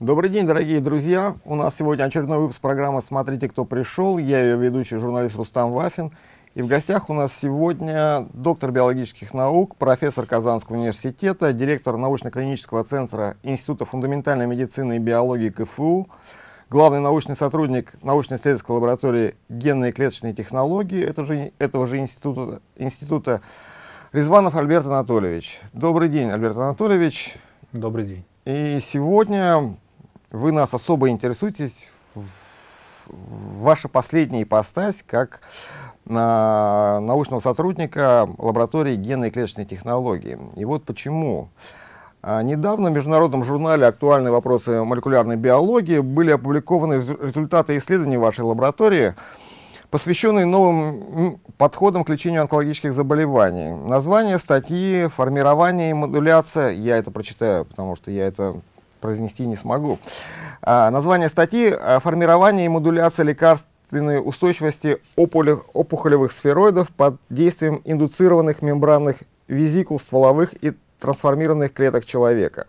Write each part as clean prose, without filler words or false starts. Добрый день, дорогие друзья! У нас сегодня очередной выпуск программы «Смотрите, кто пришел». Я ее ведущий, журналист Рустам Вафин. И в гостях у нас сегодня доктор биологических наук, профессор Казанского университета, директор научно-клинического центра Института фундаментальной медицины и биологии КФУ, главный научный сотрудник научно-исследовательской лаборатории генной и клеточной технологии этого же института Ризванов Альберт Анатольевич. Добрый день, Альберт Анатольевич. Добрый день. И сегодня вы нас особо интересуетесь, ваша последняя ипостась как научного сотрудника лаборатории генной и клеточной технологии. И вот почему. Недавно в международном журнале «Актуальные вопросы молекулярной биологии» были опубликованы результаты исследований вашей лаборатории, посвященные новым подходам к лечению онкологических заболеваний. Название статьи «Формирование и модуляция», я это прочитаю, потому что я это произнести не смогу. Название статьи «Формирование и модуляция лекарственной устойчивости опухолевых сфероидов под действием индуцированных мембранных визикул стволовых и трансформированных клеток человека».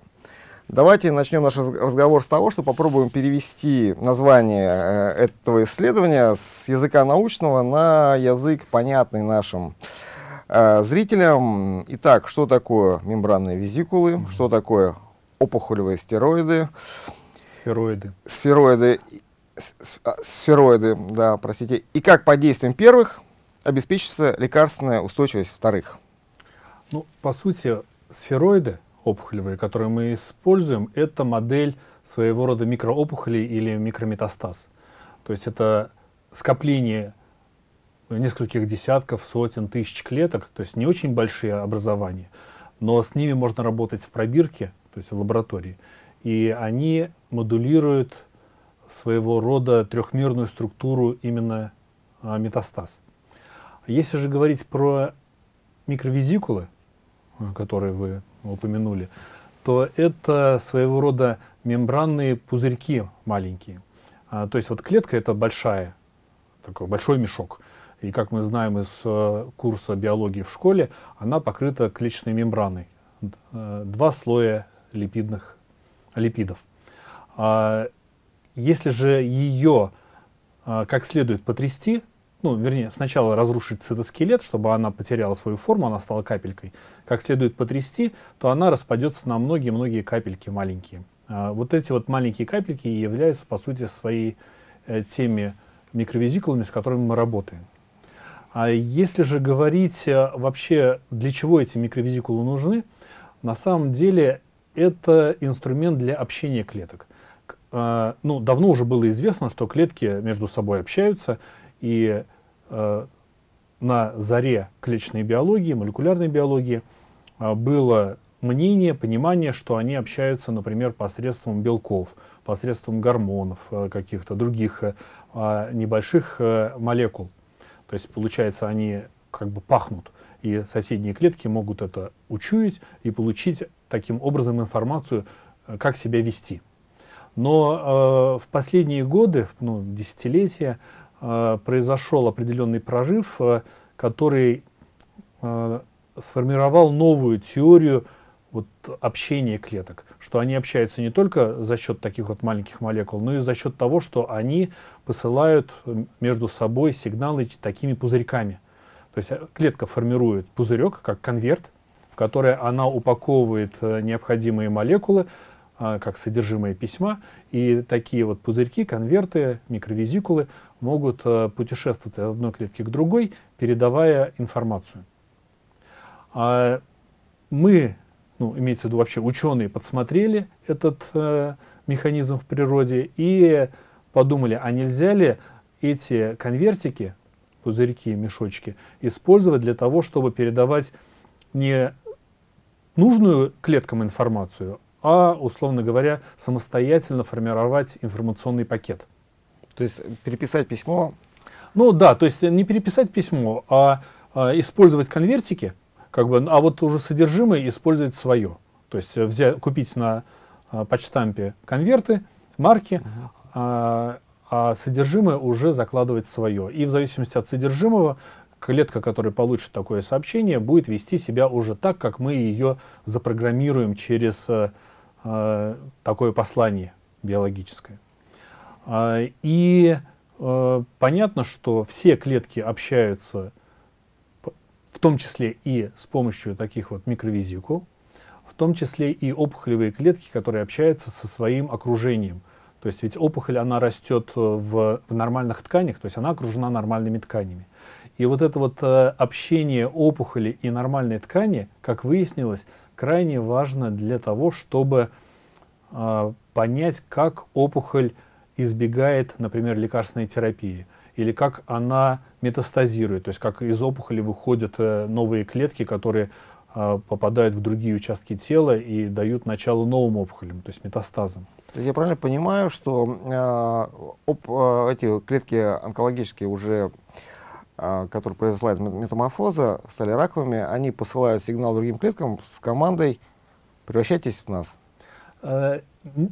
Давайте начнем наш разговор с того, что попробуем перевести название этого исследования с языка научного на язык, понятный нашим зрителям. Итак, что такое мембранные визикулы, что такое опухолевые стероиды, сфероиды, да, простите, и как под действием первых обеспечится лекарственная устойчивость вторых? Ну, по сути, сфероиды опухолевые, которые мы используем, это модель своего рода микроопухолей или микрометастаз. То есть это скопление нескольких десятков, сотен, тысяч клеток, то есть не очень большие образования, но с ними можно работать в пробирке, то есть в лаборатории, и они модулируют своего рода трехмерную структуру именно метастаз. Если же говорить про микровизикулы, которые вы упомянули, то это своего рода мембранные пузырьки маленькие. То есть вот клетка — это большой мешок. И как мы знаем из курса биологии в школе, она покрыта клеточной мембраной. Два слоя липидов. Если же ее как следует потрясти, ну, вернее, сначала разрушить цитоскелет, чтобы она потеряла свою форму, она стала капелькой. Как следует потрясти, то она распадется на многие-многие капельки маленькие. Вот эти вот маленькие капельки и являются, по сути, своей теми микровизикулами, с которыми мы работаем. А если же говорить вообще, для чего эти микровизикулы нужны, на самом деле это инструмент для общения клеток. Ну, давно уже было известно, что клетки между собой общаются, и на заре клеточной биологии, молекулярной биологии было мнение, понимание, что они общаются, например, посредством белков, посредством гормонов, каких-то других небольших молекул. То есть, получается, они как бы пахнут, и соседние клетки могут это учуять и получить таким образом информацию, как себя вести. Но в последние годы, ну, десятилетия, произошел определенный прорыв, который сформировал новую теорию вот общения клеток, что они общаются не только за счет таких вот маленьких молекул, но и за счет того, что они посылают между собой сигналы такими пузырьками. То есть клетка формирует пузырек, как конверт, в который она упаковывает необходимые молекулы, как содержимое письма, и такие вот пузырьки, конверты, микровизикулы могут путешествовать от одной клетки к другой, передавая информацию. Мы, ну, имеется в виду вообще ученые, подсмотрели этот механизм в природе и подумали, а нельзя ли эти конвертики, пузырьки, мешочки, использовать для того, чтобы передавать не нужную клеткам информацию, а, условно говоря, самостоятельно формировать информационный пакет. То есть переписать письмо? Ну да, то есть не переписать письмо, а использовать конвертики, как бы, а вот уже содержимое использовать свое. То есть купить на почтампе конверты, марки, а содержимое уже закладывать свое. И в зависимости от содержимого, клетка, которая получит такое сообщение, будет вести себя уже так, как мы ее запрограммируем через такое послание биологическое. И понятно, что все клетки общаются, в том числе и с помощью таких вот микровизикул, в том числе и опухолевые клетки, которые общаются со своим окружением. То есть ведь опухоль, она растет в нормальных тканях, то есть она окружена нормальными тканями. И вот это вот общение опухоли и нормальной ткани, как выяснилось, крайне важно для того, чтобы понять, как опухоль избегает, например, лекарственной терапии, или как она метастазирует, то есть как из опухоли выходят новые клетки, которые попадают в другие участки тела и дают начало новым опухолям, то есть метастазам. То есть я правильно понимаю, что эти клетки онкологические уже, которые произошла метаморфоза, стали раковыми, они посылают сигнал другим клеткам с командой «превращайтесь в нас».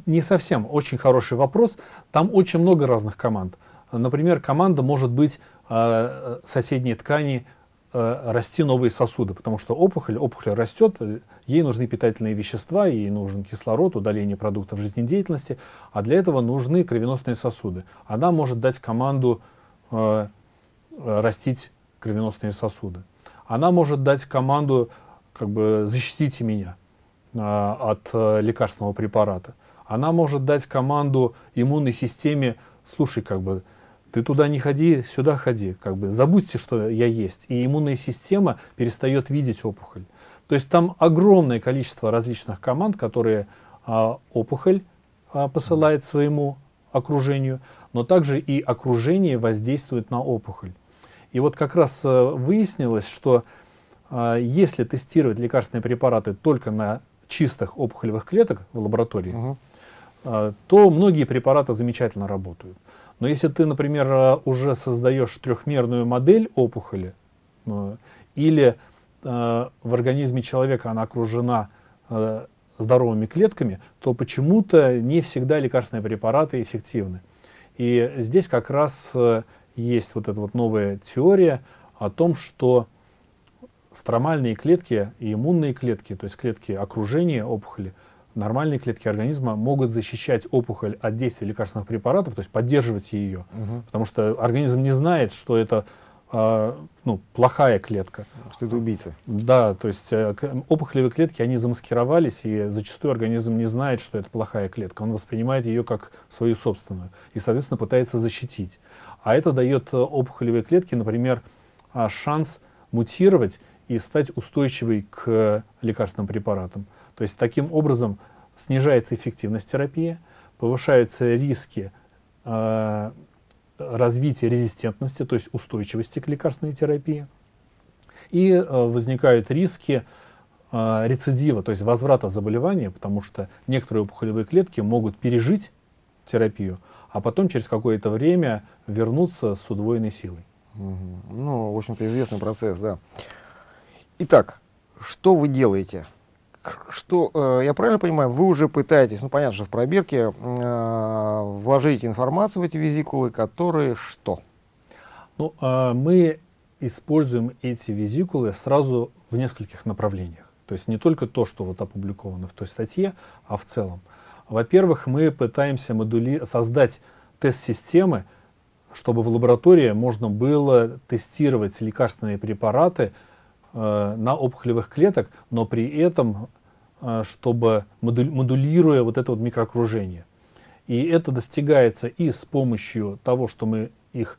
Не совсем. Очень хороший вопрос. Там очень много разных команд. Например, команда может быть соседней ткани расти новые сосуды, потому что опухоль растет, ей нужны питательные вещества, ей нужен кислород, удаление продуктов жизнедеятельности, а для этого нужны кровеносные сосуды. Она может дать команду растить кровеносные сосуды. Она может дать команду, как бы, защитите меня от лекарственного препарата. Она может дать команду иммунной системе, слушай, как бы, ты туда не ходи, сюда ходи, как бы, забудьте, что я есть. И иммунная система перестает видеть опухоль. То есть там огромное количество различных команд, которые опухоль посылает своему окружению, но также и окружение воздействует на опухоль. И вот как раз выяснилось, что если тестировать лекарственные препараты только на чистых опухолевых клетках в лаборатории, то многие препараты замечательно работают. Но если ты, например, уже создаешь трехмерную модель опухоли, или в организме человека она окружена здоровыми клетками, то почему-то не всегда лекарственные препараты эффективны. И здесь как раз есть вот эта вот новая теория о том, что стромальные клетки и иммунные клетки, то есть клетки окружения опухоли, нормальные клетки организма могут защищать опухоль от действия лекарственных препаратов, то есть поддерживать ее, потому что организм не знает, что это плохая клетка. Что это убийца. Да, то есть опухолевые клетки, они замаскировались, и зачастую организм не знает, что это плохая клетка. Он воспринимает ее как свою собственную и, соответственно, пытается защитить. А это дает опухолевые клетки, например, шанс мутировать и стать устойчивой к лекарственным препаратам. То есть таким образом снижается эффективность терапии, повышаются риски развития резистентности, то есть устойчивости к лекарственной терапии, и возникают риски рецидива, то есть возврата заболевания, потому что некоторые опухолевые клетки могут пережить терапию, а потом через какое-то время вернуться с удвоенной силой. Ну, в общем-то, известный процесс, да. Итак, что вы делаете? Что, я правильно понимаю, вы уже пытаетесь, ну, понятно, что в пробирке, вложить информацию в эти визикулы, которые что? Ну, мы используем эти визикулы сразу в нескольких направлениях. То есть не только то, что вот опубликовано в той статье, а в целом. Во-первых, мы пытаемся создать тест-системы, чтобы в лаборатории можно было тестировать лекарственные препараты на опухолевых клетках, но при этом, чтобы модулируя вот это вот микроокружение. И это достигается и с помощью того, что мы их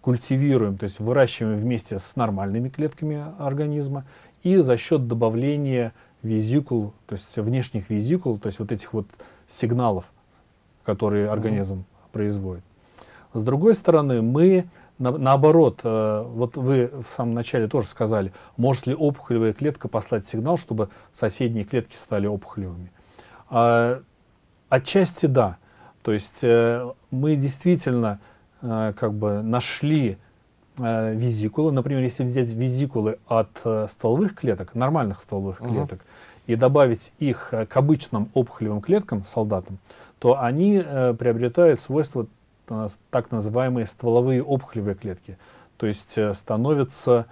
культивируем, то есть выращиваем вместе с нормальными клетками организма, и за счет добавления визикул, то есть внешних визикул, то есть вот этих вот сигналов, которые организм производит. С другой стороны, мы наоборот, вот вы в самом начале тоже сказали, может ли опухолевая клетка послать сигнал, чтобы соседние клетки стали опухолевыми? Отчасти да. То есть мы действительно как бы нашли визикулы. Например, если взять визикулы от стволовых клеток, нормальных стволовых клеток, и добавить их к обычным опухолевым клеткам, солдатам, то они приобретают свойства так называемые стволовые опухолевые клетки, то есть становятся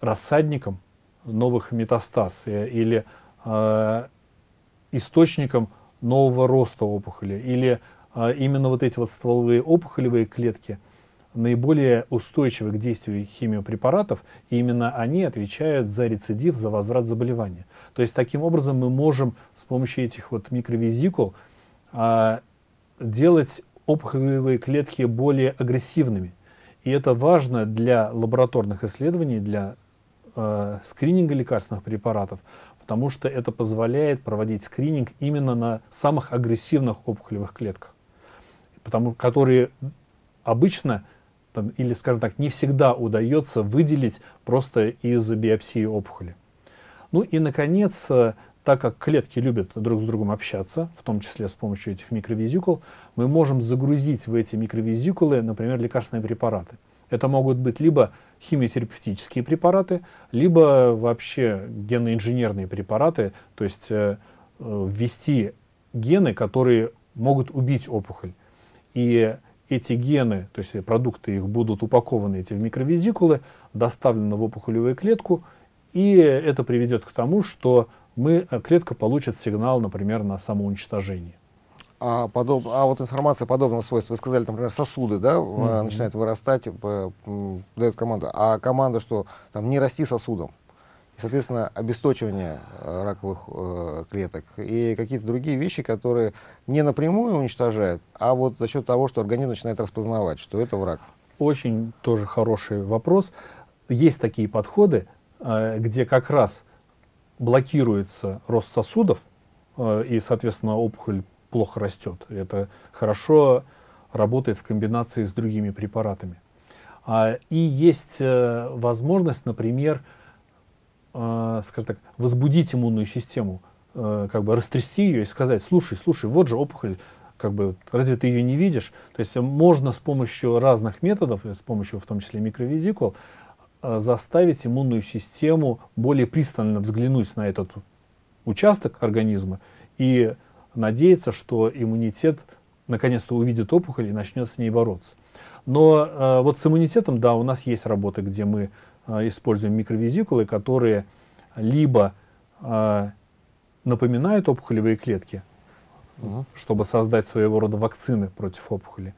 рассадником новых метастаз или источником нового роста опухоли, или именно вот эти вот стволовые опухолевые клетки наиболее устойчивы к действию химиопрепаратов, и именно они отвечают за рецидив, за возврат заболевания. То есть таким образом мы можем с помощью этих вот микровизикул делать опухолевые клетки более агрессивными. И это важно для лабораторных исследований, для скрининга лекарственных препаратов, потому что это позволяет проводить скрининг именно на самых агрессивных опухолевых клетках, которые обычно, или, скажем так, не всегда удается выделить просто из биопсии опухоли. Ну и, наконец, так как клетки любят друг с другом общаться, в том числе с помощью этих микровизикул, мы можем загрузить в эти микровизикулы, например, лекарственные препараты. Это могут быть либо химиотерапевтические препараты, либо вообще генноинженерные препараты, то есть ввести гены, которые могут убить опухоль. И эти гены, то есть продукты их, будут упакованы эти в микровизикулы, доставлены в опухолевую клетку, и это приведет к тому, что клетка получит сигнал, например, на самоуничтожение. А вот информация подобного свойства, вы сказали, например, сосуды, да, начинают вырастать, дает команду, а команда, что там не расти сосудом, и, соответственно, обесточивание раковых клеток и какие-то другие вещи, которые не напрямую уничтожают, а вот за счет того, что организм начинает распознавать, что это враг. Очень тоже хороший вопрос. Есть такие подходы, где как раз блокируется рост сосудов, и, соответственно, опухоль плохо растет. Это хорошо работает в комбинации с другими препаратами. И есть возможность, например, скажем так, возбудить иммунную систему, как бы растрясти ее и сказать: слушай, слушай, вот же опухоль, как бы, разве ты ее не видишь? То есть можно с помощью разных методов, с помощью в том числе микровизикул, заставить иммунную систему более пристально взглянуть на этот участок организма и надеяться, что иммунитет наконец-то увидит опухоль и начнет с ней бороться. Но вот с иммунитетом, да, у нас есть работы, где мы используем микровизикулы, которые либо напоминают опухолевые клетки, чтобы создать своего рода вакцины против опухоли,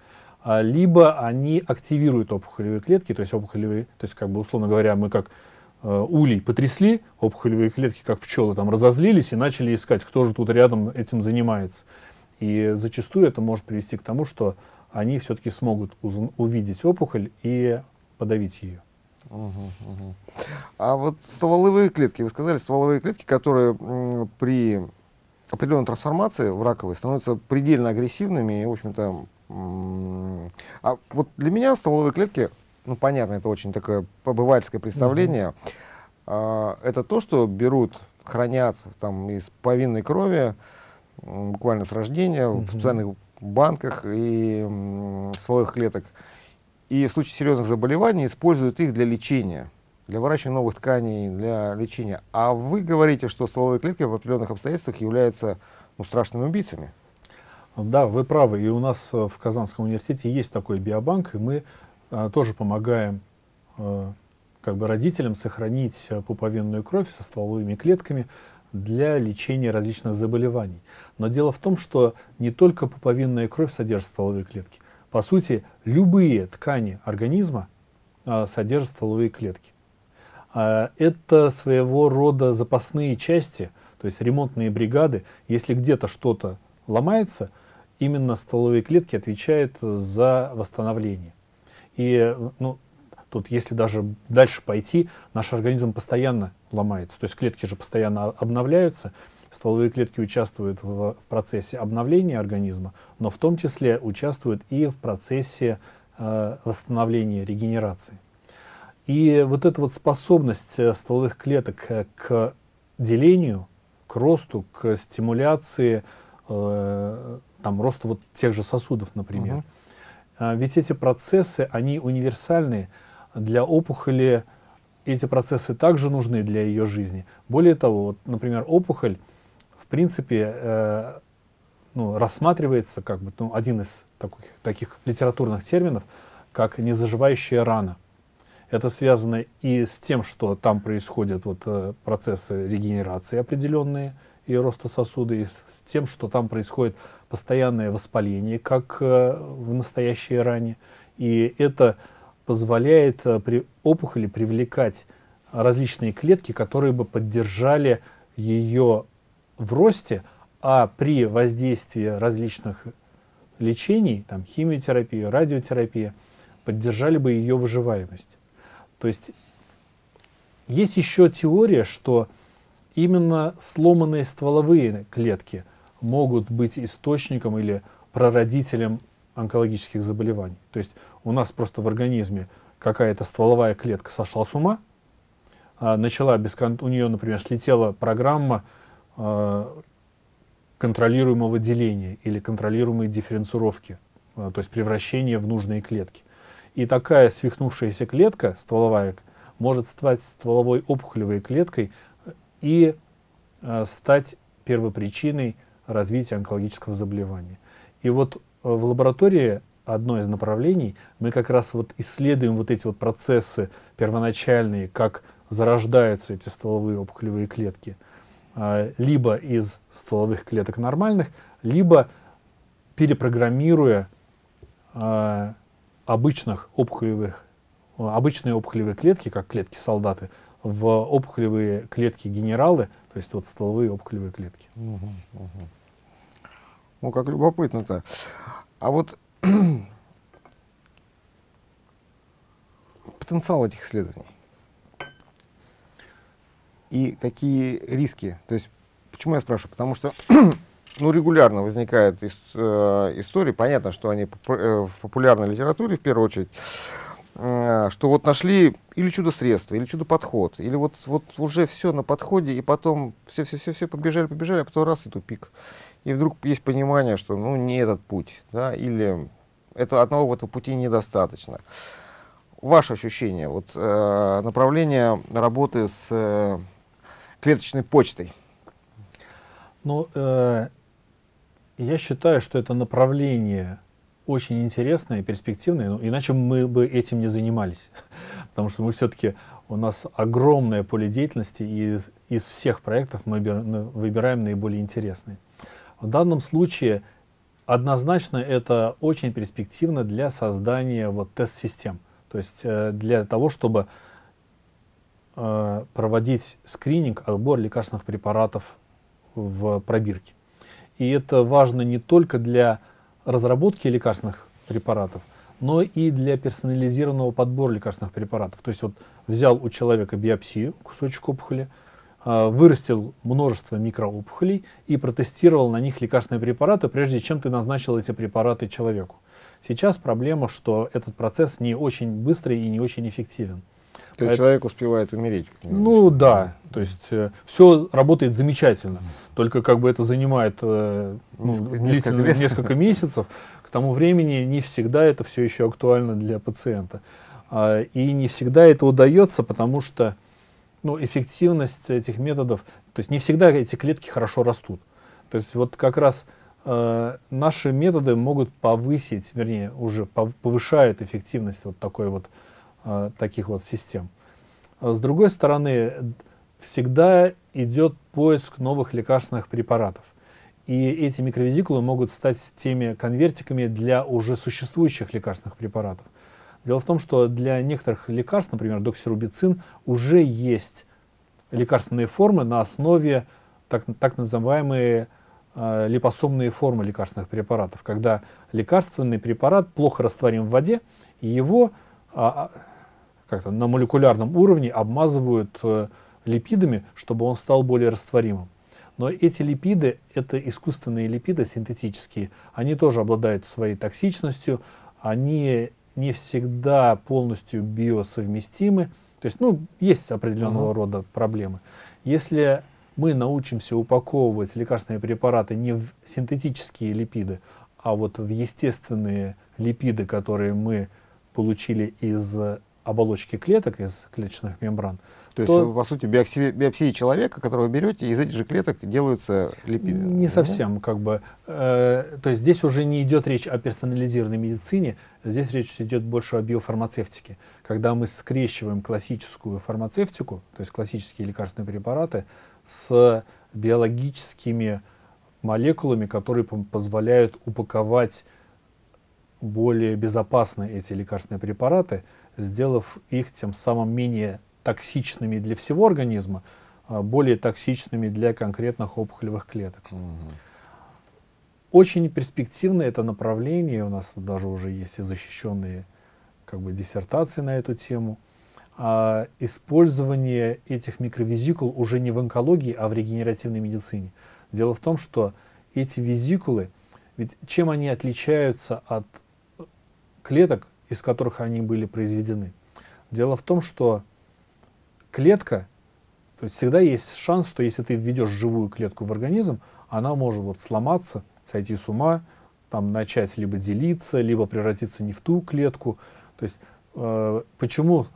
либо они активируют опухолевые клетки, то есть как бы, условно говоря, мы как улей потрясли, опухолевые клетки, как пчелы, там разозлились и начали искать, кто же тут рядом этим занимается. И зачастую это может привести к тому, что они все-таки смогут увидеть опухоль и подавить ее. А вот стволовые клетки, вы сказали, стволовые клетки, которые при определенной трансформации в раковой становятся предельно агрессивными и, в общем-то, а вот для меня стволовые клетки, ну, понятно, это очень такое обывательское представление, это то, что берут, хранят там из повинной крови, буквально с рождения, в специальных банках и стволовых клеток. И в случае серьезных заболеваний используют их для лечения, для выращивания новых тканей, для лечения. А вы говорите, что стволовые клетки в определенных обстоятельствах являются, ну, страшными убийцами. Да, вы правы. И у нас в Казанском университете есть такой биобанк, и мы тоже помогаем как бы родителям сохранить пуповинную кровь со стволовыми клетками для лечения различных заболеваний. Но дело в том, что не только пуповинная кровь содержит стволовые клетки. По сути, любые ткани организма содержат стволовые клетки. Это своего рода запасные части, то есть ремонтные бригады. Если где-то что-то ломается, именно стволовые клетки отвечают за восстановление. И, ну, тут, если даже дальше пойти, наш организм постоянно ломается. То есть клетки же постоянно обновляются. Стволовые клетки участвуют в процессе обновления организма, но в том числе участвуют и в процессе восстановления, регенерации. И вот эта вот способность стволовых клеток к делению, к росту, к стимуляции, там, росту вот тех же сосудов, например. Ведь эти процессы, они универсальны для опухоли, эти процессы также нужны для ее жизни. Более того, вот, например, опухоль, в принципе, ну, рассматривается как бы, ну, один из таких литературных терминов, как незаживающая рана. Это связано и с тем, что там происходят вот, процессы регенерации определенные, и роста сосуды, и с тем, что там происходит постоянное воспаление, как в настоящей ране. И это позволяет при опухоли привлекать различные клетки, которые бы поддержали ее в росте, а при воздействии различных лечений, там, химиотерапии, радиотерапии, поддержали бы ее выживаемость. То есть есть еще теория, что именно сломанные стволовые клетки могут быть источником или прародителем онкологических заболеваний. То есть у нас просто в организме какая-то стволовая клетка сошла с ума, начала у нее, например, слетела программа контролируемого деления или контролируемой дифференцировки, то есть превращения в нужные клетки. И такая свихнувшаяся клетка стволовая может стать стволовой опухолевой клеткой и стать первопричиной развития онкологического заболевания. И вот в лаборатории одно из направлений мы как раз вот исследуем вот эти вот процессы первоначальные, как зарождаются эти стволовые опухолевые клетки, либо из стволовых клеток нормальных, либо перепрограммируя обычные опухолевые клетки, как клетки-солдаты, в опухолевые клетки-генералы, то есть вот стволовые опухолевые клетки. Ну, как любопытно-то. А вот потенциал этих исследований и какие риски? То есть, почему я спрашиваю? Потому что ну, регулярно возникают истории, понятно, что они в популярной литературе, в первую очередь, что вот нашли или чудо-средство, или чудо-подход, или вот уже все на подходе, и потом все побежали, а потом раз и тупик. И вдруг есть понимание, что ну, не этот путь, да, или одного пути недостаточно. Ваше ощущение, вот, направление работы с клеточной почтой? Ну, я считаю, что это направление очень интересное и перспективное, иначе мы бы этим не занимались. Потому что мы все-таки, у нас огромное поле деятельности, и из всех проектов мы выбираем наиболее интересные. В данном случае однозначно это очень перспективно для создания вот, тест-систем. То есть для того, чтобы проводить скрининг, отбор лекарственных препаратов в пробирке. И это важно не только для разработки лекарственных препаратов, но и для персонализированного подбора лекарственных препаратов. То есть вот взял у человека биопсию, кусочек опухоли, вырастил множество микроопухолей и протестировал на них лекарственные препараты, прежде чем ты назначил эти препараты человеку. Сейчас проблема, что этот процесс не очень быстрый и не очень эффективен. То есть человек успевает умереть? Ну да, то есть все работает замечательно, только как бы это занимает несколько месяцев. К тому времени не всегда это все еще актуально для пациента. И не всегда это удается, потому что ну, эффективность этих методов, то есть не всегда эти клетки хорошо растут. То есть вот как раз наши методы могут повысить, вернее, уже повышают эффективность вот такой вот, таких вот систем. С другой стороны, всегда идет поиск новых лекарственных препаратов. И эти микровизикулы могут стать теми конвертиками для уже существующих лекарственных препаратов. Дело в том, что для некоторых лекарств, например, доксирубицин, уже есть лекарственные формы на основе так называемые липосомные формы лекарственных препаратов, когда лекарственный препарат плохо растворим в воде, и его как-то на молекулярном уровне обмазывают липидами, чтобы он стал более растворимым. Но эти липиды, это искусственные липиды синтетические, они тоже обладают своей токсичностью, они не всегда полностью биосовместимы, то есть ну, есть определенного рода проблемы. Если мы научимся упаковывать лекарственные препараты не в синтетические липиды, а вот в естественные липиды, которые мы получили из оболочки клеток, из клеточных мембран. То есть, по сути, биопсия человека, которого вы берете, из этих же клеток делаются липиды. Не совсем, как бы. То есть здесь уже не идет речь о персонализированной медицине, здесь речь идет больше о биофармацевтике. Когда мы скрещиваем классическую фармацевтику, то есть классические лекарственные препараты, с биологическими молекулами, которые позволяют упаковать более безопасно эти лекарственные препараты, сделав их тем самым менее токсичными для всего организма, а более токсичными для конкретных опухолевых клеток. Очень перспективно это направление, у нас даже уже есть и защищенные как бы диссертации на эту тему. А использование этих микровизикул уже не в онкологии, а в регенеративной медицине. Дело в том, что эти визикулы, ведь чем они отличаются от клеток, из которых они были произведены? Дело в том, что клетка, то есть всегда есть шанс, что если ты введешь живую клетку в организм, она может вот сломаться, сойти с ума, там начать либо делиться, либо превратиться не в ту клетку. То есть почему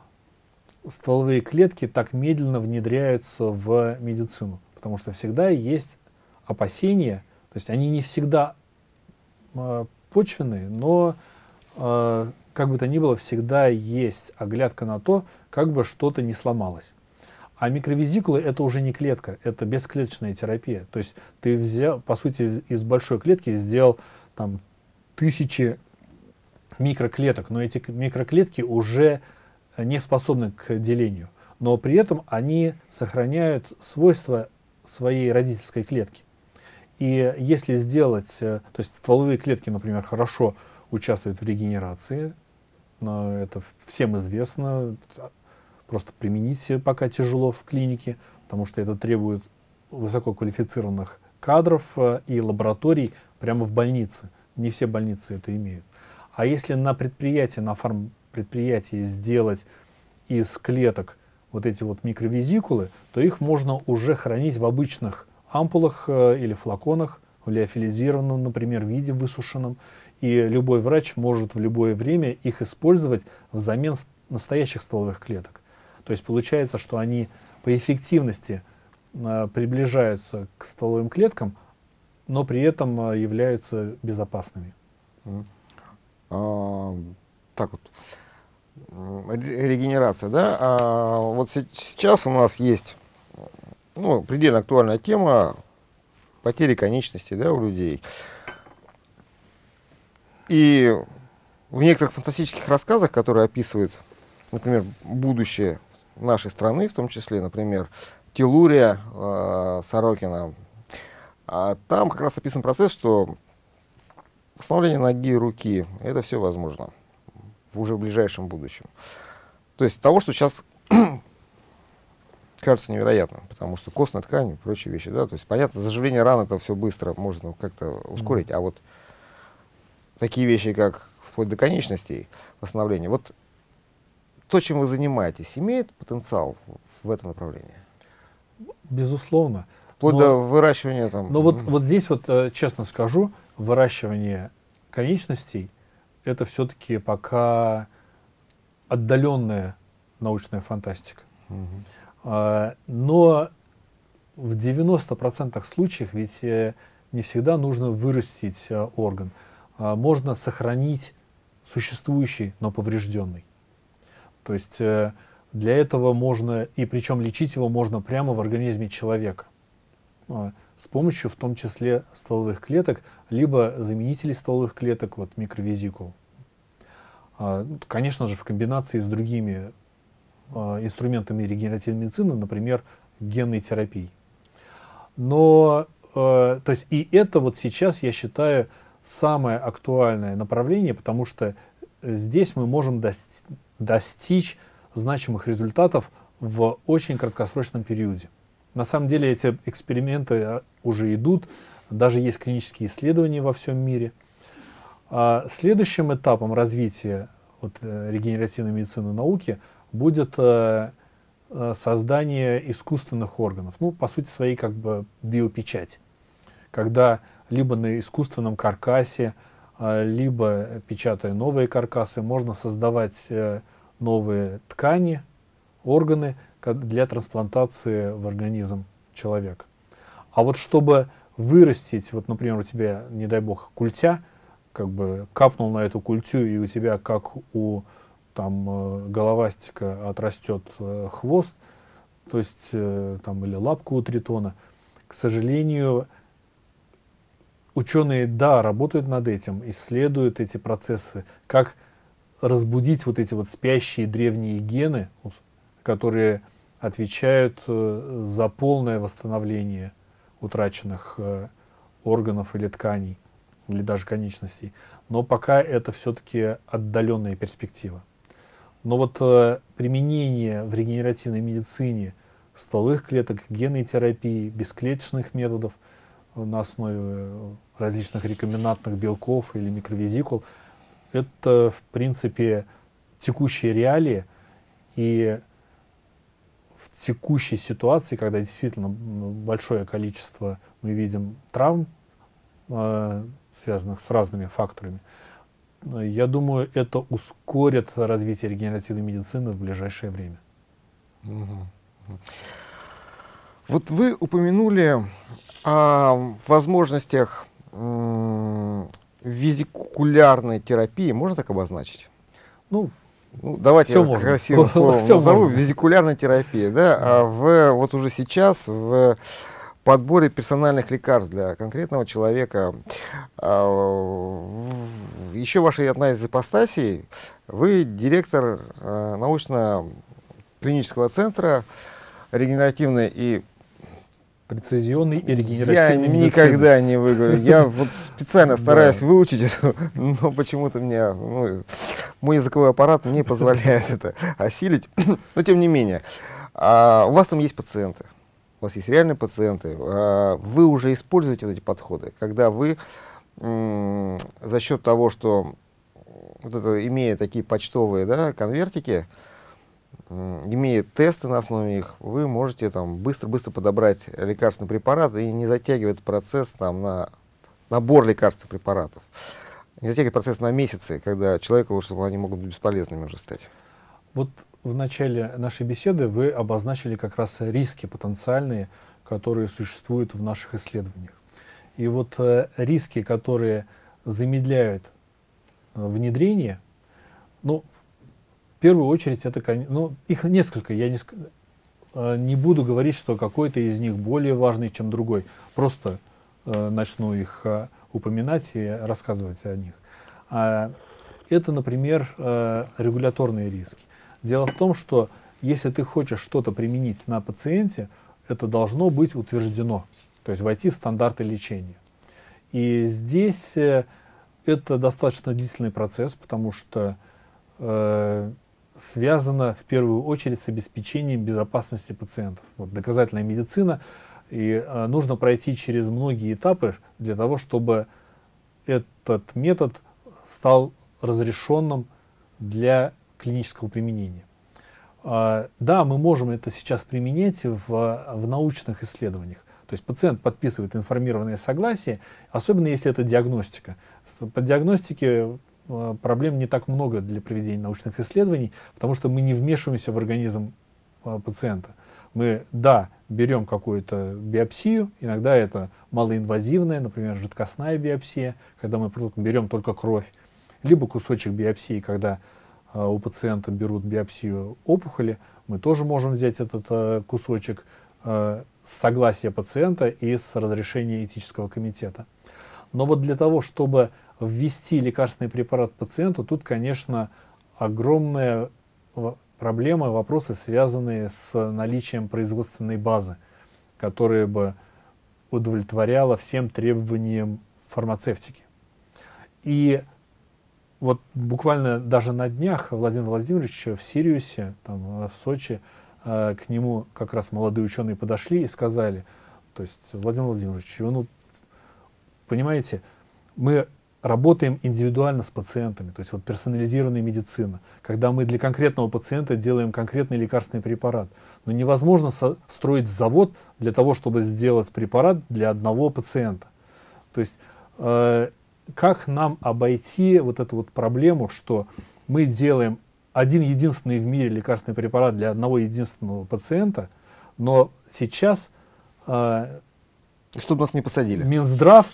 стволовые клетки так медленно внедряются в медицину? Потому что всегда есть опасения, то есть они не всегда почвенные, но как бы то ни было, всегда есть оглядка на то, как бы что-то не сломалось. А микровизикулы — это уже не клетка, это бесклеточная терапия. То есть ты взял, по сути, из большой клетки сделал там тысячи микроклеток, но эти микроклетки уже не способны к делению. Но при этом они сохраняют свойства своей родительской клетки. И если сделать, то есть стволовые клетки, например, хорошо участвуют в регенерации, но это всем известно, просто применить пока тяжело в клинике, потому что это требует высококвалифицированных кадров и лабораторий прямо в больнице. Не все больницы это имеют. А если на предприятии, на фармпредприятии сделать из клеток вот эти вот микровизикулы, то их можно уже хранить в обычных ампулах или флаконах, в лиофилизированном, например, виде, высушенном. И любой врач может в любое время их использовать взамен настоящих стволовых клеток. То есть получается, что они по эффективности приближаются к стволовым клеткам, но при этом являются безопасными. Так вот, регенерация, да? Вот сейчас у нас есть предельно актуальная тема потери конечностей, да, у людей. И в некоторых фантастических рассказах, которые описывают, например, будущее нашей страны, в том числе, например, Теллурия Сорокина, там как раз описан процесс, что восстановление ноги и руки — это все возможно уже в ближайшем будущем. То есть того, что сейчас кажется невероятным, потому что костная ткань и прочие вещи, да, то есть понятно, заживление ран — это все быстро, можно как-то ускорить, а вот такие вещи, как вплоть до конечностей, восстановление. Вот то, чем вы занимаетесь, имеет потенциал в этом направлении? Безусловно. Вплоть до выращивания там... Но вот здесь, вот, честно скажу, выращивание конечностей — это все-таки пока отдаленная научная фантастика. Но в 90% случаев ведь не всегда нужно вырастить орган. Можно сохранить существующий, но поврежденный. То есть для этого можно, и причем лечить его можно прямо в организме человека, с помощью в том числе стволовых клеток, либо заменителей стволовых клеток, вот микровизикул. Конечно же, в комбинации с другими инструментами регенеративной медицины, например, генной терапией. Но, то есть и это вот сейчас, я считаю, самое актуальное направление, потому что здесь мы можем достичь значимых результатов в очень краткосрочном периоде. На самом деле эти эксперименты уже идут, даже есть клинические исследования во всем мире. А следующим этапом развития регенеративной медицины и науки будет создание искусственных органов, по сути своей как бы биопечать, когда либо на искусственном каркасе, либо печатая новые каркасы, можно создавать новые ткани, органы для трансплантации в организм человека. А вот чтобы вырастить, вот, например, у тебя, не дай бог, культя, как бы капнул на эту культю, и у тебя, как у там, головастика, отрастет хвост, то есть, там, или лапку у тритона, к сожалению, ученые, да, работают над этим, исследуют эти процессы, как разбудить вот эти вот спящие древние гены, которые отвечают за полное восстановление утраченных органов или тканей, или даже конечностей. Но пока это все-таки отдаленная перспектива. Но вот применение в регенеративной медицине стволовых клеток, генной терапии, бесклеточных методов на основе различных рекомбинантных белков или микровезикул, это, в принципе, текущие реалии. И в текущей ситуации, когда действительно большое количество мы видим травм, связанных с разными факторами, я думаю, это ускорит развитие регенеративной медицины в ближайшее время. Вот вы упомянули о возможностях везикулярной терапии, можно так обозначить? Ну давайте я красивым словом назову, везикулярная терапия. Да? А вот уже сейчас в подборе персональных лекарств для конкретного человека, еще вашей одна из ипостасей, вы директор научно-клинического центра регенеративной и прецизионной и регенеративной медицины. Я никогда не выговорю. Я вот специально стараюсь выучить это, но почему-то меня, мой языковой аппарат не позволяет это осилить. Но тем не менее, у вас там есть пациенты, у вас есть реальные пациенты. Вы уже используете вот эти подходы, когда вы за счет того, что вот это, имея такие почтовые, да, конвертики, имея тесты на основе их, вы можете быстро-быстро подобрать лекарственный препарат и не затягивать процесс на набор лекарственных препаратов. Не затягивать процесс на месяцы, когда человеку, чтобы они могут быть бесполезными уже стать. Вот в начале нашей беседы вы обозначили как раз риски потенциальные, которые существуют в наших исследованиях. И вот риски, которые замедляют внедрение, в первую очередь, это, их несколько, я не буду говорить, что какой-то из них более важный, чем другой. Просто начну их упоминать и рассказывать о них. Это, например, регуляторные риски. Дело в том, что если ты хочешь что-то применить на пациенте, это должно быть утверждено, то есть войти в стандарты лечения. И здесь это достаточно длительный процесс, потому что связано в первую очередь с обеспечением безопасности пациентов. Вот доказательная медицина, и нужно пройти через многие этапы для того, чтобы этот метод стал разрешенным для клинического применения. Да, мы можем это сейчас применять в научных исследованиях. То есть пациент подписывает информированное согласие, особенно если это диагностика. По диагностике проблем не так много для проведения научных исследований, потому что мы не вмешиваемся в организм пациента. Мы, да, берем какую-то биопсию, иногда это малоинвазивная, например, жидкостная биопсия, когда мы берем только кровь, либо кусочек биопсии, когда у пациента берут биопсию опухоли, мы тоже можем взять этот кусочек с согласия пациента и с разрешения этического комитета. Но вот для того, чтобы ввести лекарственный препарат пациенту, тут, конечно, огромная проблема, вопросы, связанные с наличием производственной базы, которая бы удовлетворяла всем требованиям фармацевтики. И вот буквально даже на днях Владимир Владимирович в Сириусе, в Сочи, к нему как раз молодые ученые подошли и сказали, то есть, Владимир Владимирович, понимаете, мы работаем индивидуально с пациентами, то есть вот персонализированная медицина, когда мы для конкретного пациента делаем конкретный лекарственный препарат. Но невозможно строить завод для того, чтобы сделать препарат для одного пациента. То есть как нам обойти вот эту вот проблему, что мы делаем один единственный в мире лекарственный препарат для одного единственного пациента, но сейчас... Чтобы нас не посадили. Минздрав,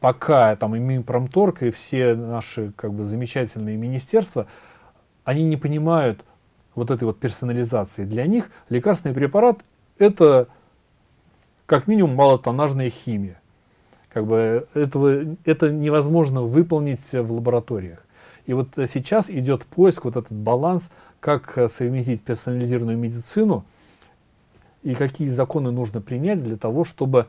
пока там и Минпромторг, и все наши как бы замечательные министерства, они не понимают вот этой вот персонализации. Для них лекарственный препарат — это как минимум малотоннажная химия. Как бы это невозможно выполнить в лабораториях. И вот сейчас идет поиск, вот этот баланс, как совместить персонализированную медицину и какие законы нужно принять для того, чтобы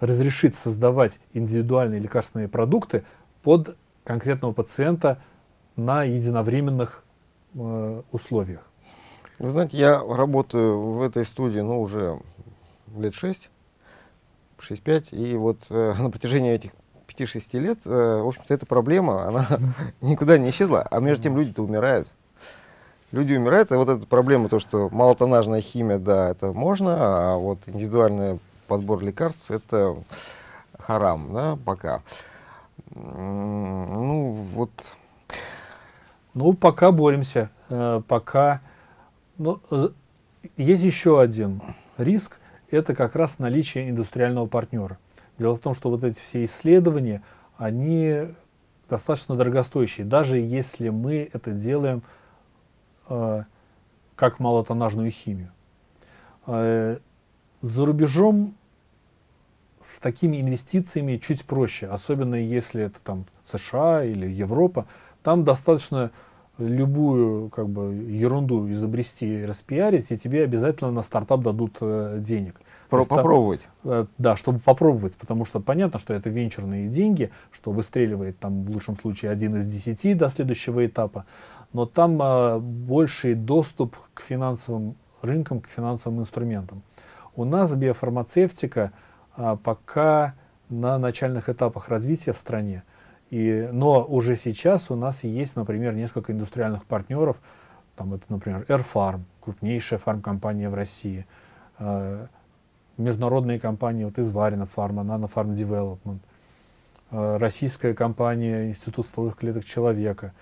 разрешить создавать индивидуальные лекарственные продукты под конкретного пациента на единовременных условиях. Вы знаете, я работаю в этой студии, ну, уже лет 6-5, и вот на протяжении этих 5-6 лет, в общем-то, эта проблема, она никуда не исчезла, а между тем люди-то умирают. Люди умирают, а вот эта проблема, то, что малотоннажная химия, да, это можно, а вот индивидуальный подбор лекарств, это харам, да, пока. Ну, вот... Ну, пока боремся, пока... Но есть еще один риск, это как раз наличие индустриального партнера. Дело в том, что вот эти все исследования, они достаточно дорогостоящие, даже если мы это делаем как малотоннажную химию. За рубежом с такими инвестициями чуть проще, особенно если это там США или Европа, там достаточно любую как бы ерунду изобрести, распиарить, и тебе обязательно на стартап дадут денег. Попробовать. Да, чтобы попробовать, потому что понятно, что это венчурные деньги, что выстреливает там в лучшем случае 1 из 10 до следующего этапа, но там больший доступ к финансовым рынкам, к финансовым инструментам. У нас биофармацевтика пока на начальных этапах развития в стране. Но уже сейчас у нас есть, например, несколько индустриальных партнеров. Там это, например, Р-Фарм, крупнейшая фармкомпания в России, международные компании, вот Изварино Фарма, Nano Farm Development, российская компания Институт стволовых клеток человека.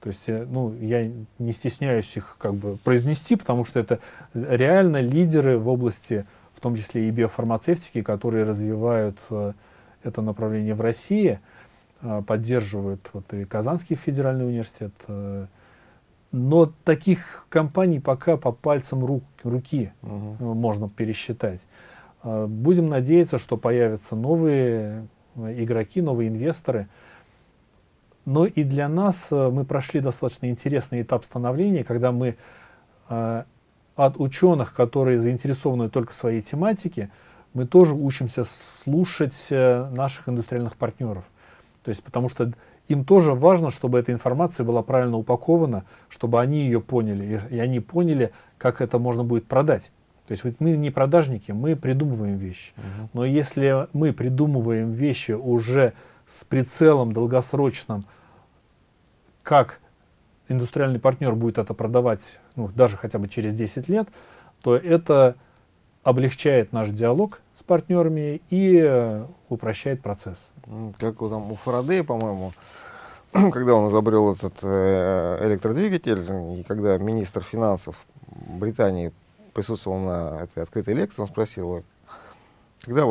То есть, ну, я не стесняюсь их как бы произнести, потому что это реально лидеры в области, в том числе и биофармацевтики, которые развивают это направление в России. Поддерживают вот, и Казанский федеральный университет. Но таких компаний пока по пальцам руки можно пересчитать. Будем надеяться, что появятся новые игроки, новые инвесторы. Но и для нас мы прошли достаточно интересный этап становления, когда мы от ученых, которые заинтересованы только в своей тематике, мы тоже учимся слушать наших индустриальных партнеров. То есть, потому что им тоже важно, чтобы эта информация была правильно упакована, чтобы они ее поняли, и они поняли, как это можно будет продать. То есть, вот мы не продажники, мы придумываем вещи. Но если мы придумываем вещи уже с прицелом долгосрочным, как индустриальный партнер будет это продавать, ну, даже хотя бы через 10 лет, то это облегчает наш диалог с партнерами и упрощает процесс. Как там у Фарадея, по-моему, когда он изобрел этот электродвигатель, и когда министр финансов Британии присутствовал на этой открытой лекции, он спросил, когда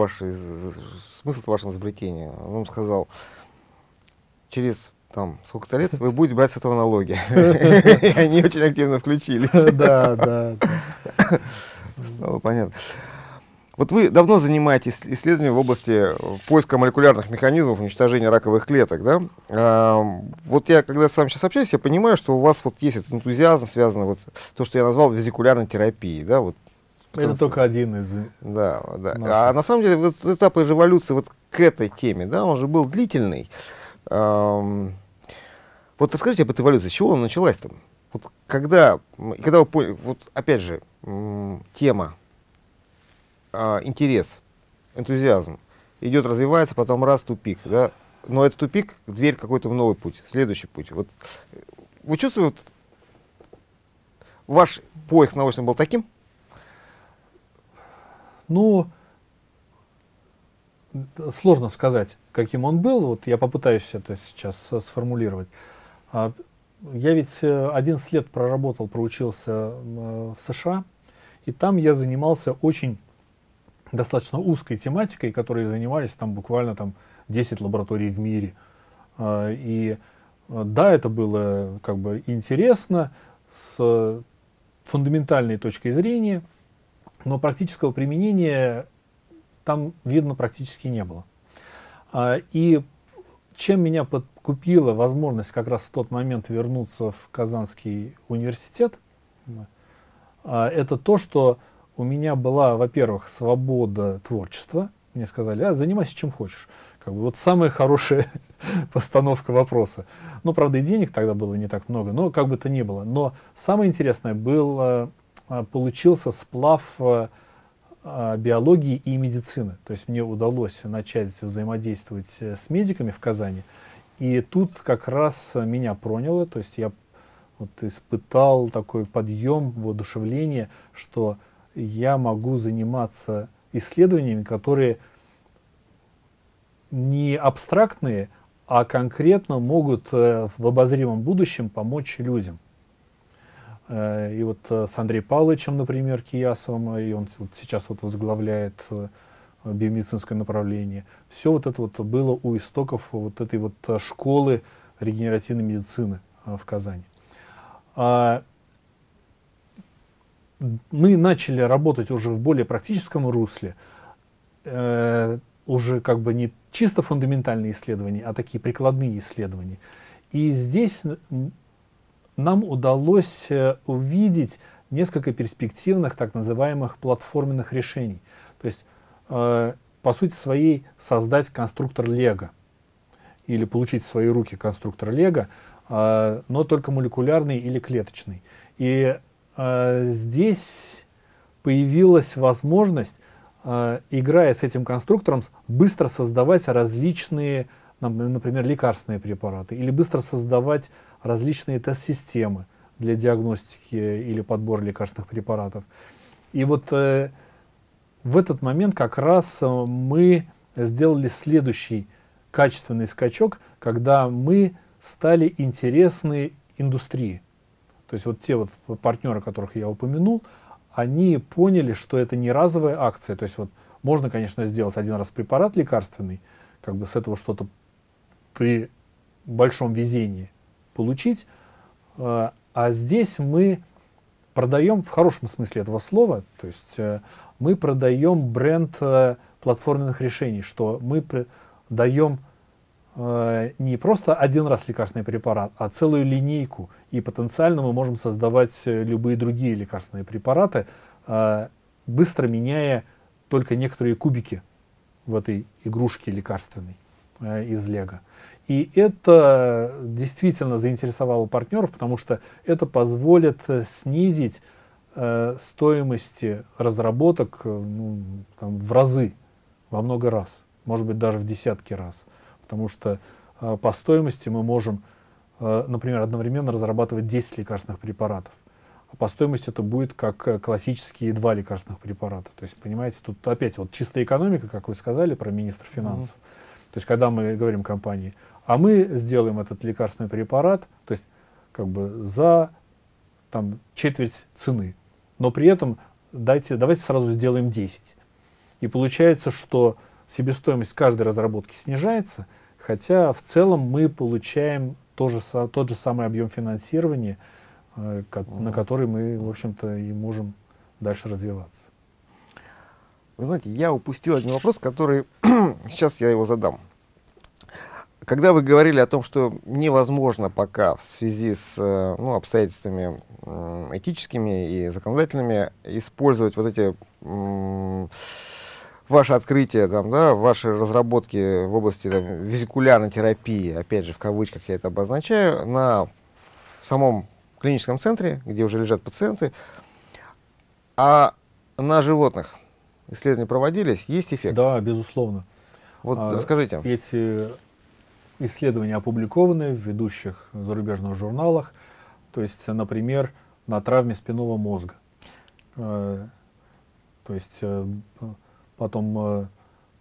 смысл вашего изобретения? Он ему сказал, через там сколько-то лет вы будете брать с этого налоги. И они очень активно включились. Да, да. Стало понятно. Вот вы давно занимаетесь исследованием в области поиска молекулярных механизмов уничтожения раковых клеток, да? Вот я, когда с вами сейчас общаюсь, я понимаю, что у вас вот есть этот энтузиазм, связанный вот то, что я назвал везикулярной терапией, да? Вот, это только один из... Да, да. А на самом деле вот, этап эволюции вот к этой теме, да, он же был длительный. Вот расскажите об этой эволюции, с чего она началась-то? Вот когда вы поняли, вот опять же, тема, интерес, энтузиазм идет, развивается, потом раз тупик, да? Но этот тупик, дверь какой-то в новый путь, следующий путь. Вот вы чувствуете, ваш поиск научный был таким? Ну, сложно сказать, каким он был. Вот я попытаюсь это сейчас сформулировать. Я ведь 11 лет проработал, проучился в США, и там я занимался очень достаточно узкой тематикой, которой занимались там буквально там 10 лабораторий в мире. И да, это было как бы интересно с фундаментальной точки зрения, но практического применения там видно практически не было. И чем меня подкупила возможность как раз в тот момент вернуться в Казанский университет, это то, что у меня была, во-первых, свобода творчества. Мне сказали: а, занимайся чем хочешь. Как бы вот самая хорошая постановка вопроса. Ну, правда, и денег тогда было не так много, но как бы то ни было. Но самое интересное было, получился сплав биологии и медицины. То есть мне удалось начать взаимодействовать с медиками в Казани. И тут как раз меня проняло, то есть я вот испытал такой подъем, воодушевление, что я могу заниматься исследованиями, которые не абстрактные, а конкретно могут в обозримом будущем помочь людям. И вот с Андреем Павловичем, например, Киясовым, и он сейчас вот возглавляет биомедицинское направление. Все вот это вот было у истоков вот этой вот школы регенеративной медицины в Казани. Мы начали работать уже в более практическом русле, уже как бы не чисто фундаментальные исследования, а такие прикладные исследования. И здесь нам удалось увидеть несколько перспективных так называемых платформенных решений. То есть, по сути своей, создать конструктор Лего или получить в свои руки конструктор Лего, но только молекулярный или клеточный. И здесь появилась возможность, играя с этим конструктором, быстро создавать различные, например, лекарственные препараты, или быстро создавать различные тест-системы для диагностики или подбора лекарственных препаратов. И вот в этот момент как раз мы сделали следующий качественный скачок, когда мы стали интересны индустрии. То есть вот те вот партнеры, которых я упомянул, они поняли, что это не разовая акция. То есть вот можно, конечно, сделать один раз препарат лекарственный, как бы с этого что-то при большом везении получить. А здесь мы продаем, в хорошем смысле этого слова, то есть мы продаем бренд платформенных решений, что мы даем не просто один раз лекарственный препарат, а целую линейку. И потенциально мы можем создавать любые другие лекарственные препараты, быстро меняя только некоторые кубики в этой игрушке лекарственной из Лего. И это действительно заинтересовало партнеров, потому что это позволит снизить стоимости разработок там, в разы, во много раз, может быть, даже в десятки раз. Потому что по стоимости мы можем, например, одновременно разрабатывать 10 лекарственных препаратов. А по стоимости это будет как классические 2 лекарственных препарата. То есть, понимаете, тут опять вот чистая экономика, как вы сказали, про министра финансов. То есть, когда мы говорим компании, а мы сделаем этот лекарственный препарат, то есть, как бы за там, четверть цены, но при этом давайте сразу сделаем 10. И получается, что себестоимость каждой разработки снижается, хотя в целом мы получаем тот же самый объем финансирования, на который мы, в общем-то, и можем дальше развиваться. Вы знаете, я упустил один вопрос, который сейчас я его задам. Когда вы говорили о том, что невозможно пока в связи с обстоятельствами этическими и законодательными использовать вот эти ваши открытия, там, да, ваши разработки в области там, визикулярной терапии, опять же, в кавычках я это обозначаю, в самом клиническом центре, где уже лежат пациенты, а на животных исследования проводились, есть эффект? Да, безусловно. Вот расскажите. Эти исследования опубликованы в ведущих зарубежных журналах, то есть, например, на травме спинного мозга. То есть потом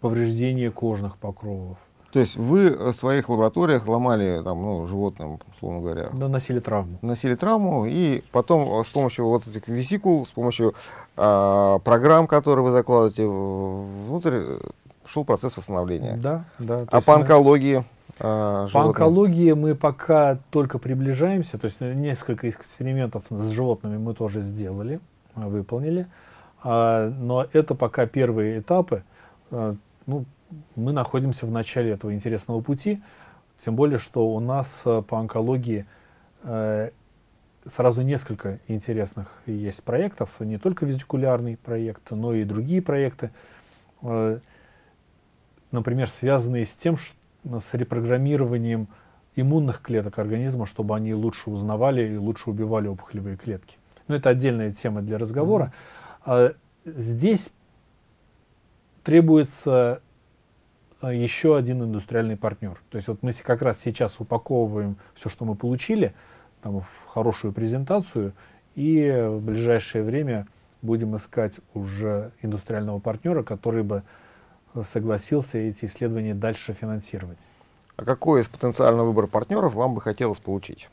повреждение кожных покровов, То есть вы в своих лабораториях ломали там, ну, животным, условно говоря. Да, носили травму. Носили травму, и потом с помощью вот этих весикул, с помощью программ, которые вы закладываете внутрь, шел процесс восстановления. Да, да. А по онкологии? По онкологии мы пока только приближаемся, то есть несколько экспериментов с животными мы тоже сделали, выполнили, но это пока первые этапы. Ну, мы находимся в начале этого интересного пути, тем более, что у нас по онкологии сразу несколько интересных есть проектов, не только визикулярный проект, но и другие проекты, например, связанные с тем, что с репрограммированием иммунных клеток организма, чтобы они лучше узнавали и лучше убивали опухолевые клетки. Но это отдельная тема для разговора. Здесь требуется еще один индустриальный партнер. То есть вот мы как раз сейчас упаковываем все, что мы получили, там, в хорошую презентацию, и в ближайшее время будем искать уже индустриального партнера, который бы согласился эти исследования дальше финансировать. А какой из потенциального выбора партнеров вам бы хотелось получить,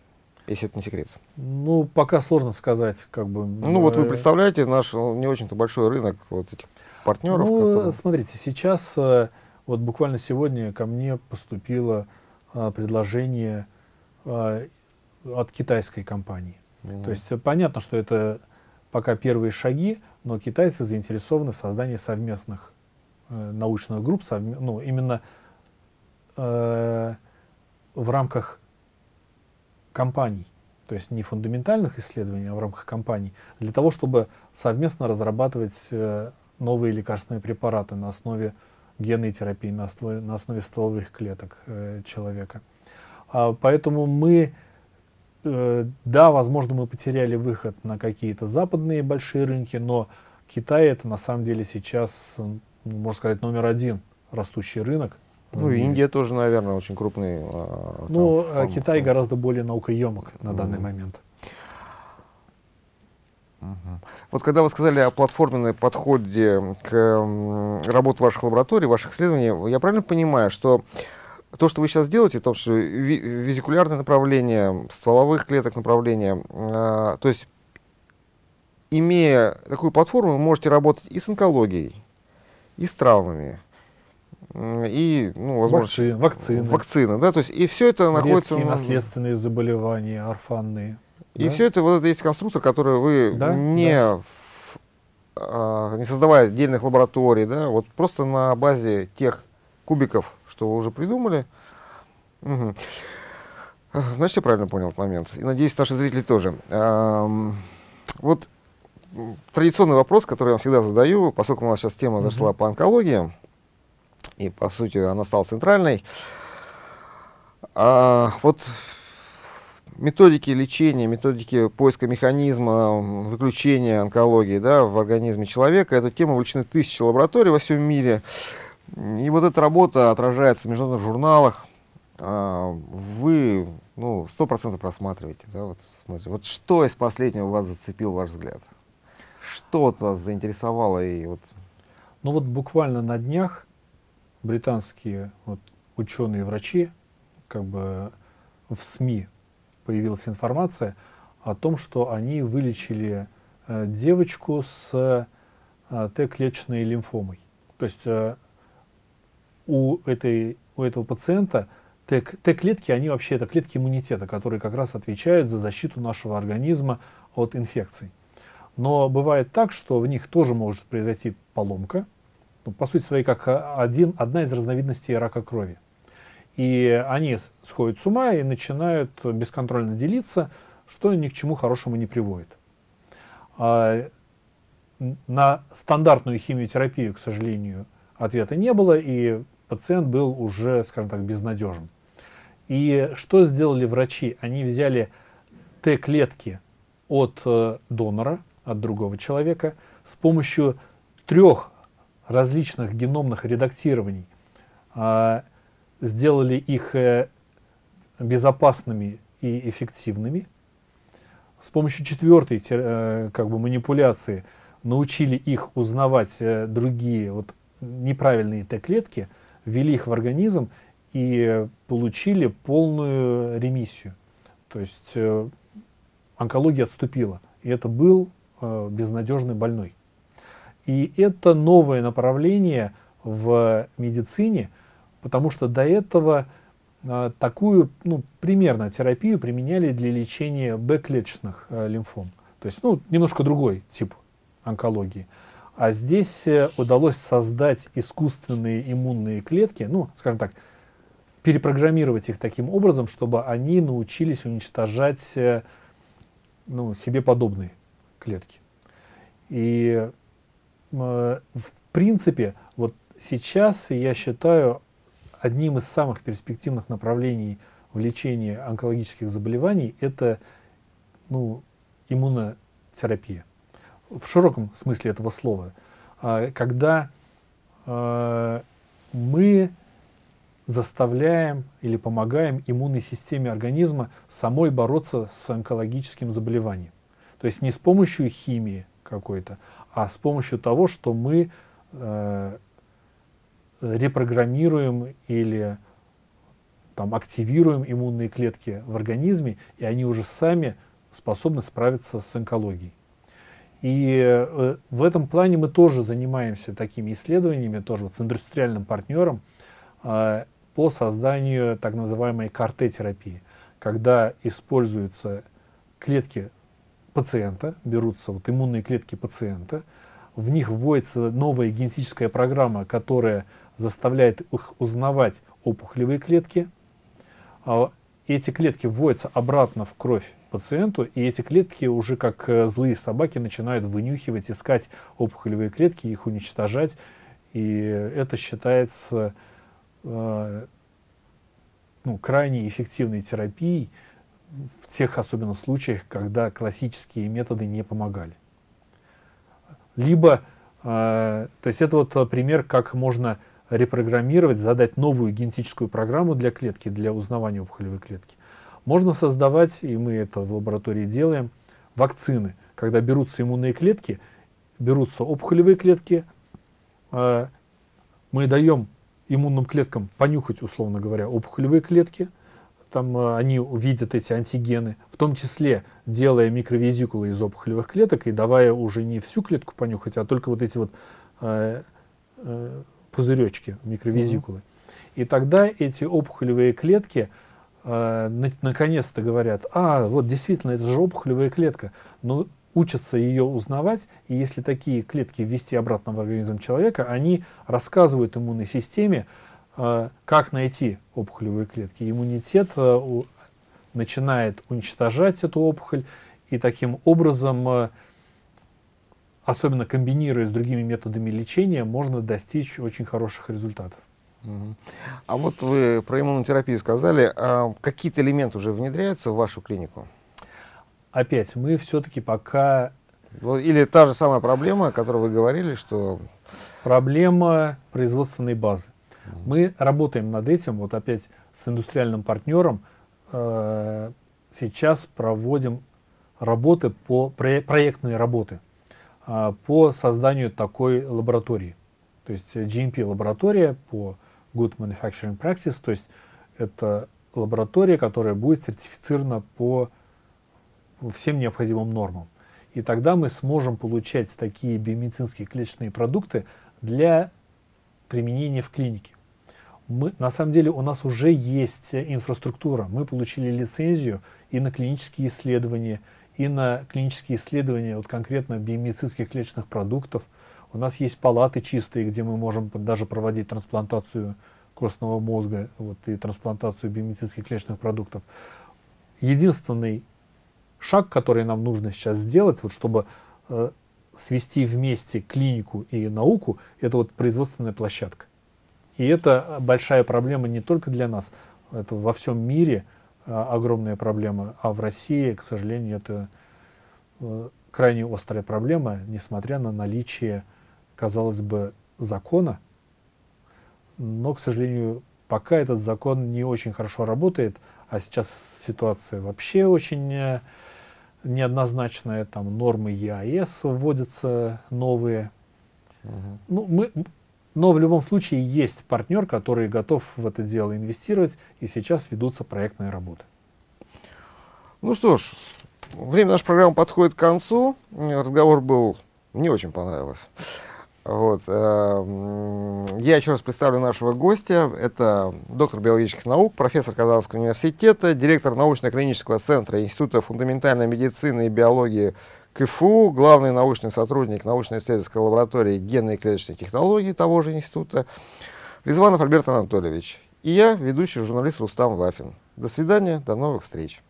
если это не секрет? Ну, пока сложно сказать, как бы. Ну, вот вы представляете наш не очень-то большой рынок вот этих партнеров. Ну, которые... смотрите, сейчас, вот буквально сегодня ко мне поступило предложение от китайской компании. То есть понятно, что это пока первые шаги, но китайцы заинтересованы в создании совместных научных групп, ну, именно в рамках компаний, то есть не фундаментальных исследований, а в рамках компаний, для того, чтобы совместно разрабатывать новые лекарственные препараты на основе генной терапии, на основе стволовых клеток человека. Поэтому мы, да, возможно, мы потеряли выход на какие-то западные большие рынки, но Китай — это на самом деле сейчас, можно сказать, номер один растущий рынок. Ну, и Индия тоже, наверное, очень крупный. Ну, там, Китай гораздо более наукоемок на данный момент. Вот когда вы сказали о платформенном подходе к работе ваших лабораторий, ваших исследований, я правильно понимаю, что то, что вы сейчас делаете, то, что визикулярное направление, стволовых клеток направление, то есть, имея такую платформу, вы можете работать и с онкологией, и с травмами, и, ну, возможно, вакцины, да, то есть, и все это находится... Редкие наследственные заболевания, орфанные. И да? Все это, вот это есть конструктор, который вы, да? Не создавая отдельных лабораторий, да, вот просто на базе тех кубиков, что вы уже придумали. Угу. Значит, я правильно понял этот момент, и, надеюсь, наши зрители тоже. Вот традиционный вопрос, который я вам всегда задаю, поскольку у нас сейчас тема зашла по онкологии, и, по сути, она стала центральной. Вот методики лечения, методики поиска механизма выключения онкологии, да, в организме человека, эту тему увлечены тысячи лабораторий во всем мире. И вот эта работа отражается в международных журналах. Вы, ну, 100% просматриваете, да, вот, смотрите. Вот что из последнего вас зацепил ваш взгляд? Что вас заинтересовало? И вот... Ну вот буквально на днях британские вот ученые-врачи, как бы в СМИ появилась информация о том, что они вылечили девочку с Т-клеточной лимфомой. То есть у этого пациента Т-клетки, они вообще это клетки иммунитета, которые как раз отвечают за защиту нашего организма от инфекций. Но бывает так, что в них тоже может произойти поломка, ну, по сути своей, как одна из разновидностей рака крови. И они сходят с ума и начинают бесконтрольно делиться, что ни к чему хорошему не приводит. На стандартную химиотерапию, к сожалению, ответа не было, и пациент был уже, скажем так, безнадежен. И что сделали врачи? Они взяли Т-клетки от донора, от другого человека, с помощью 3 различных геномных редактирований, сделали их безопасными и эффективными. С помощью 4-й как бы манипуляции научили их узнавать другие вот неправильные Т-клетки, ввели их в организм, и получили полную ремиссию. То есть онкология отступила, и это был безнадежный больной. И это новое направление в медицине, потому что до этого такую, ну, примерно терапию применяли для лечения Б-клеточных лимфом. То есть, ну, немножко другой тип онкологии. А здесь удалось создать искусственные иммунные клетки, ну, скажем так, перепрограммировать их таким образом, чтобы они научились уничтожать, ну, себе подобные клетки. И, в принципе, вот сейчас, я считаю, одним из самых перспективных направлений в лечении онкологических заболеваний это, ну, иммунотерапия. В широком смысле этого слова, когда мы заставляем или помогаем иммунной системе организма самой бороться с онкологическим заболеванием. То есть не с помощью химии какой-то, а с помощью того, что мы репрограммируем или там, активируем иммунные клетки в организме, и они уже сами способны справиться с онкологией. И в этом плане мы тоже занимаемся такими исследованиями, тоже вот с индустриальным партнером по созданию так называемой КАР-Т-терапии, когда используются клетки пациента, берутся вот иммунные клетки пациента, в них вводится новая генетическая программа, которая заставляет их узнавать опухолевые клетки. Эти клетки вводятся обратно в кровь пациенту, и эти клетки уже как злые собаки начинают вынюхивать, искать опухолевые клетки, их уничтожать. И это считается ну, крайне эффективной терапией в тех особенно случаях, когда классические методы не помогали. Либо, то есть это вот пример, как можно репрограммировать, задать новую генетическую программу для клетки, для узнавания опухолевой клетки. Можно создавать, и мы это в лаборатории делаем, вакцины, когда берутся иммунные клетки, берутся опухолевые клетки, мы даем иммунным клеткам понюхать, условно говоря, опухолевые клетки, там они увидят эти антигены, в том числе делая микровизикулы из опухолевых клеток и давая уже не всю клетку понюхать, а только вот эти вот пузыречки, микровизикулы. И тогда эти опухолевые клетки наконец-то говорят: а, вот действительно, это же опухолевая клетка. Но учатся ее узнавать, и если такие клетки ввести обратно в организм человека, они рассказывают иммунной системе, как найти опухолевые клетки. Иммунитет начинает уничтожать эту опухоль, и таким образом, особенно комбинируя с другими методами лечения, можно достичь очень хороших результатов. А вот вы про иммунотерапию сказали, а какие-то элементы уже внедряются в вашу клинику? Опять, мы все-таки пока... Или та же самая проблема, о которой вы говорили, что... Проблема производственной базы. Мы работаем над этим, вот опять с индустриальным партнером сейчас проводим работы по, проектные работы по созданию такой лаборатории. То есть GMP-лаборатория по Good Manufacturing Practice, то есть это лаборатория, которая будет сертифицирована по всем необходимым нормам. И тогда мы сможем получать такие биомедицинские клеточные продукты для применения в клинике. Мы, на самом деле, у нас уже есть инфраструктура. Мы получили лицензию и на клинические исследования, вот конкретно биомедицинских клеточных продуктов. У нас есть палаты чистые, где мы можем даже проводить трансплантацию костного мозга и трансплантацию биомедицинских клеточных продуктов. Единственный шаг, который нам нужно сейчас сделать, вот, чтобы свести вместе клинику и науку, это вот производственная площадка. И это большая проблема не только для нас, это во всем мире огромная проблема, а в России, к сожалению, это крайне острая проблема, несмотря на наличие, казалось бы, закона, но, к сожалению, пока этот закон не очень хорошо работает, а сейчас ситуация вообще очень неоднозначная, там нормы ЕАЭС вводятся новые. Ну, мы, Но в любом случае есть партнер, который готов в это дело инвестировать, и сейчас ведутся проектные работы. Ну что ж, время нашей программы подходит к концу. Разговор был, мне очень понравилось. Вот. Я еще раз представлю нашего гостя. Это доктор биологических наук, профессор Казанского университета, директор научно-клинического центра Института фундаментальной медицины и биологии КФУ, главный научный сотрудник научно-исследовательской лаборатории генной и клеточной технологии того же института Ризванов Альберт Анатольевич. И я, ведущий журналист Рустам Вафин. До свидания, до новых встреч.